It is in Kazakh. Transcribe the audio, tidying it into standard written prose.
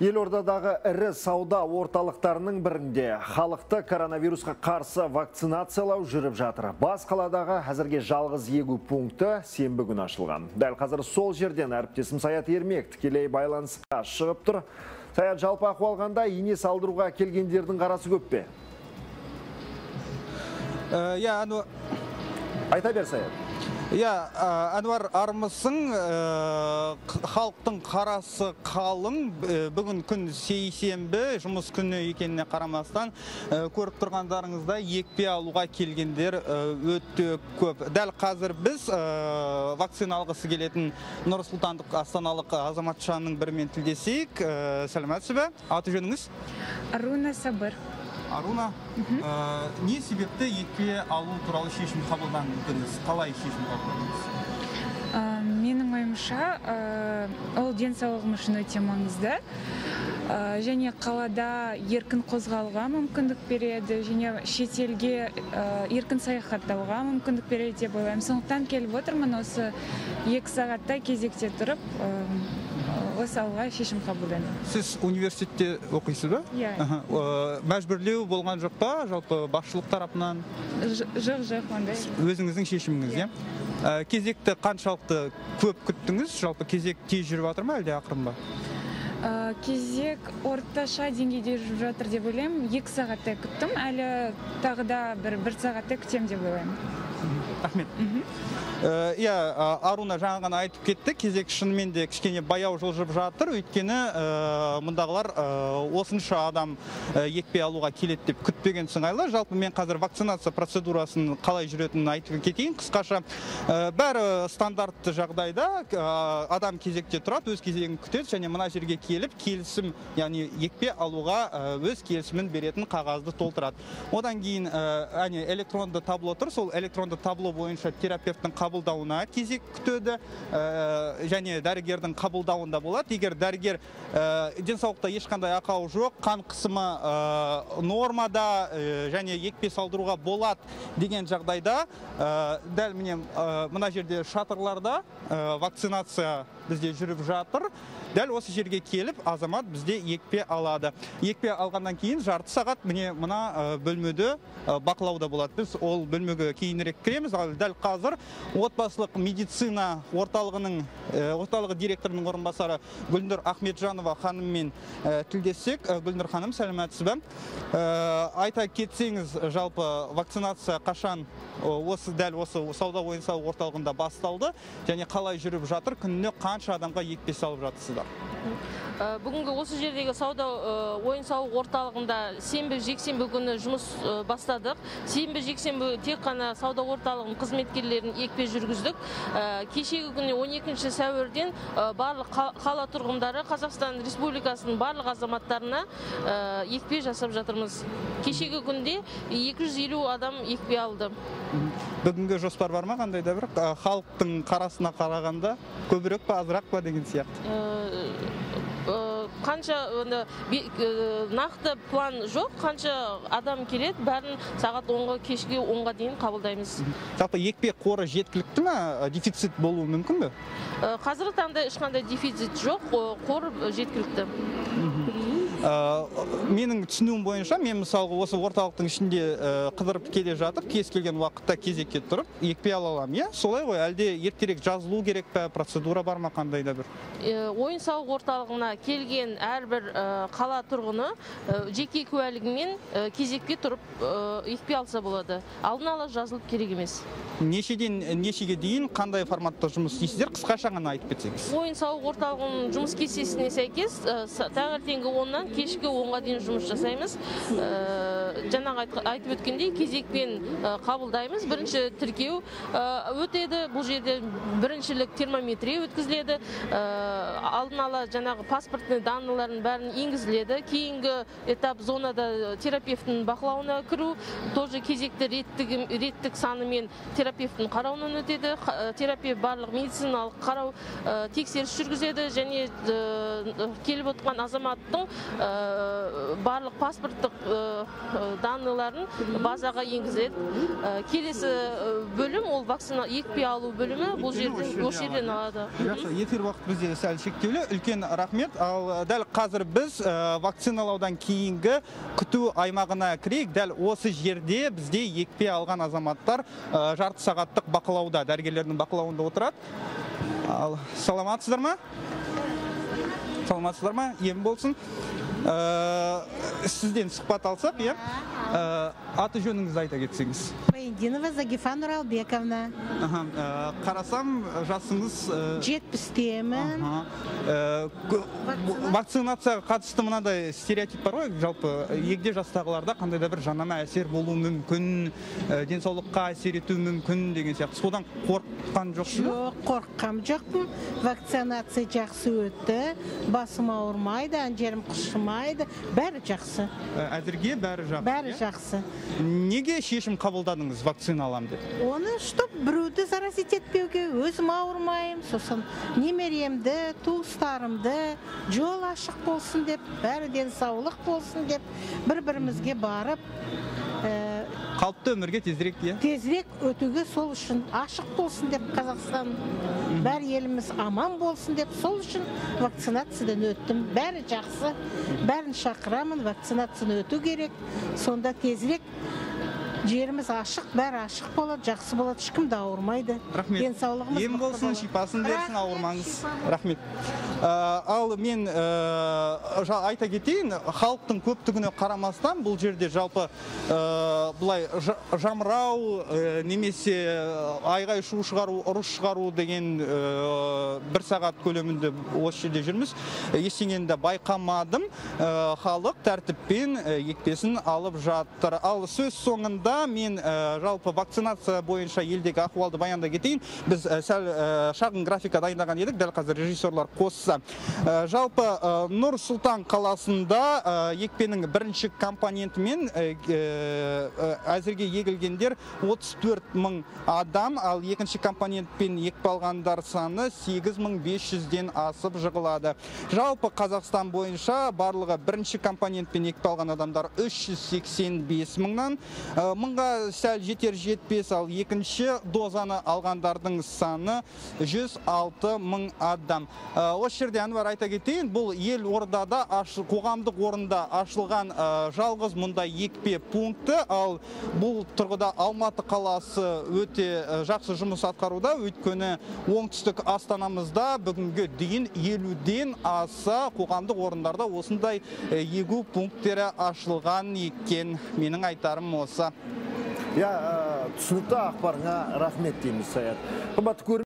Елордадағы ірі сауда орталықтарының бірінде халықты коронавирусқа қарсы вакцинациялау жүріп жатыр. Бас қаладағы әзірге жалғыз егу пункті сенбі күні ашылған. Дәл қазір сол жерден әріптесім Саят Ермек тікелей байланысқа шығып тұр. Саят, жалпы ахуалғанда ине салдыруға келгендердің қарасы көп пе? Айта бер, Саят. Әнуар, армысың, халықтың қарасы қалың, бүгін күн сейсенбі, жұмыс күні екеніне қарамастан, көріп тұрғандарыңызда екпе алуға келгендер өтті көп. Дәл қазір біз вакцина алғысы келетін нұрсұлтандық астаналық азаматшаның бірімен тілдесейік. Сәлеметсіз бе? Аты жөніңіз? Аруна Сабыр. Аруна, не себепті екпе алу туралы шешім қабылдаңыз? Қалай шешім қабылдаңыз? Менің ойымша, ол денсаулығым үшін өте маңызды. Және қалада еркін қозғалуға мүмкіндік береді, және шетелге еркін саяхаттауға мүмкіндік береді деп ойлаймын. Сондықтан келіп отырмын, осы 2 сағаттай кезекте тұрып, осы алға шешім қабылдады. Сіз университетте оқисыз ба? Мәжбүрлеу болған жоқ па, жалпы басшылық тарапынан? Жоқ, ондай. Өзіңіздің шешіміңіз, кезекті қаншалықты көп күттіңіз? Жалпы кезек тез жүріп жатыр ма, әлде ақырын ба? Кезек орташа деңгейде жүріп жатыр деп ойлаймын. 2 сағаттай күттім, әлі тағы да 1 сағаттай күтем деп ойлаймын. Рахмет. Аруна жаңа ғана айтып кетті, кезек шынымен де кішкене баяу жылжып жатыр, өйткені мұндағылар осынша адам екпе алуға келеді деп күтпеген сыңайлы. Жалпы мен қазір вакцинация процедурасын қалай жүретінін айтып кетейін. Қысқаша, бәрі стандартты жағдайда адам кезекте тұрады, өз кезегін күтеді және мына жерге келіп, келісім, яғни екпе алуға өз келісімін беретін қағазды толтырады. Одан кейін электронды табло тұр, сол электронды табло бойынша терапевттің қабылдауына кезек күтеді, және дәрігердің қабылдауында болады. Егер дәрігер денсаулықта ешқандай ақау жоқ, қан қысымы нормада және екпе салдыруға болады деген жағдайда, дәл мына жерде шатырларда вакцинация бізде жүріп жатыр. Дәл осы жерге келіп, азамат бізде екпе алады. Екпе алғаннан кейін жарты сағат мына бөлмеде бақылауда болады. Біз ол бөлмеге кейінірек кіреміз. Дәл қазір отбасылық медицина орталығы директорының орынбасары Гүлнұр Ахметжанова ханыммен тілдессек. Гүлнұр ханым, сәлеметсіз бе? Айта кетсеңіз, жалпы вакцинация қашан дәл осы сауда ойын-сауық орталығында басталды және қалай жүріп жатыр, күніне қанша адамға екпе салып жатырсыздар? Бүгінгі осы жердегі сауда ойын-сауық орталығында сенбі-жексенбі күні жұмыс бастадық. Сенбі-жексенбі тек қана сауда орталығының қызметкерлерін екпе жүргіздік. Кешегі күні 12 сәуірден барлық қала тұрғындары Қазақстан Республикасының барлық азаматтарына екпе жасап жатырмыз. Кешегі күнде 250 адам екпе алды. Бүгінгі жоспар бар ма, қандай да бір халықтың қарасына қарағанда көбірек па, азырақ па деген сияқты? Қанша нақты план жоқ, қанша адам келеді, бәрін сағат 10-ға, кешке 10-ға дейін қабылдаймыз. Жалпы екпе қоры жеткілікті ме? Дефицит болуы мүмкін бе? Қазіргі таңда ешқандай дефицит жоқ, қор жеткілікті. Менің түсінуім бойынша, мен мысалға осы орталықтың ішінде қыдырып келе жатып, кез келген уақытта кезекке тұрып, екпе ала алам, солай ғой, әлде ертерек жазылу керек пе, процедура бар ма, қандай да бір? Ойын-сауық орталығына келген әрбір қала тұрғыны жеке куәлігімен кезекке тұрып екпе алса болады. Алдын ала жазылып керек емес. Нешеден нешеге дейін қандай форматта жұмыс істейсіздер? Қысқаша ғана айтып кетсеңіз. Ойын-сауық орталығының жұмыс кестесіне сәйкес таңертеңгі 10-нан кешкі 10-ға дейін жұмыс жасаймыз. Жаңағы айтып өткендей, кезекпен қабылдаймыз. Бірінші тіркеу өтеді. Бұл жерде біріншілік термометрия өткізіледі. Алдын ала жаңағы паспортны даныларын бәрін енгізіледі. Кейінгі этап зонада терапевтің бақылауына кіру, тоже кезекті реттік санымен терапевтің қарауынан өтеді. Терапевт барлық медициналық қарау тексеріс жүргізеді және келіп отырған азаматтың барлық паспорттық даныларын базаға енгізеді. Келесі бөлім ол вакцина екпе алу бөлімі, бұл жерден алады. Ефир уақыт бізде сәл шектеулі. Үлкен рахмет. дәл қазір біз вакциналаудан кейінгі күту аймағына кірейік. Дәл осы жерде бізде екпе алған азаматтар жарты сағаттық бақылауда, дәрігерлердің бақылауында отырады. Саламатсыздар ма? Саламатсыздар ма? Ем болсын. Сізден сұхбат алсақ, иә? Аты жөніңізді айта кетсеңіз. Байдинова Загифа Нұралбековна. Қарасам, жасыңыз 70-темін. Вакцинацияға қатысты мынадай стереотип бар ғой, жалпы егде жастағыларда қандай да бір жанама әсер болуы мүмкін, денсаулыққа әсер етуі мүмкін деген сияқты. Содан қорыққан жоқсыз ба? Жоқ, қорыққам жоқпын. Вакцинация жақсы өтті, басым ауырмайды, анжерім құшымайды. Бәрі жақсы. Әзірге бәрі жақсы. Бәрі жақсы. Неге шешім қабылдадыңыз вакцина алам деп? Оны, чтоб біреуді заразит етпеуге, өзім ауырмайым, сосын немеремді, туыстарымды, жол ашық болсын деп, бәрі денсаулық болсын деп, бір-бірімізге барып, қалыпты өмірге тезірек де? Тезірек өтуге сол үшін ашық болсын деп Қазақстан, бәр еліміз аман болсын деп, сол үшін вакцинациядан өттім. Бәрі жақсы, бәрін шақырамын, вакцинацияны өту керек, сонда тезірек жеріміз ашық, бәрі ашық болады, жақсы болады, ешкім де ауырмайды. Рахмет. Денсаулығымыз ем болсын, шипасын берсін, ауырмаңыз. Рахмет. Ал мен айта кетейін, халықтың көптігіне қарамастан бұл жерде жалпы бұлай жамрау немесе айғай шу шығару, ұрыс шығару деген бір сағат көлемінде осы жерде жүрміз. Ештеңені байқамадым, халық тәртіппен екпесін алып жатыр. Ал сөз соңында мен жалпы вакцинация бойынша елдегі ахуалды баянда кетейін. Біз сәл шағын графика дайындаған едік, дәл қазір режиссерлар қосса. Жалпы Нұр-Сұлтан қаласында екпенің бірінші компонентімен әзірге егілгендер 34,000 адам, ал екінші компонентпен екпе алғандар саны 8500-ден асып жығылады. Жалпы Қазақстан бойынша барлығы бірінші компонентпен екпе алған адамдар 385,000-нан мыңға сәл жетер жетпес, ал екінші дозаны алғандардың саны 106,000 адам. Осы жерде Әнуар айта кетейін, бұл ел ордада қоғамдық орында ашылған жалғыз мұндай екпе пункті, ал бұл тұрғыда Алматы қаласы өте жақсы жұмыс атқаруда. Өйткені оңтүстік астанамызда бүгінгі дейін 50-ден аса қоғамдық орындарда осындай егу пункттері ашылған екен. Менің айтарым осы. Түсінікті ақпарыңа рахмет дейміз, Саят.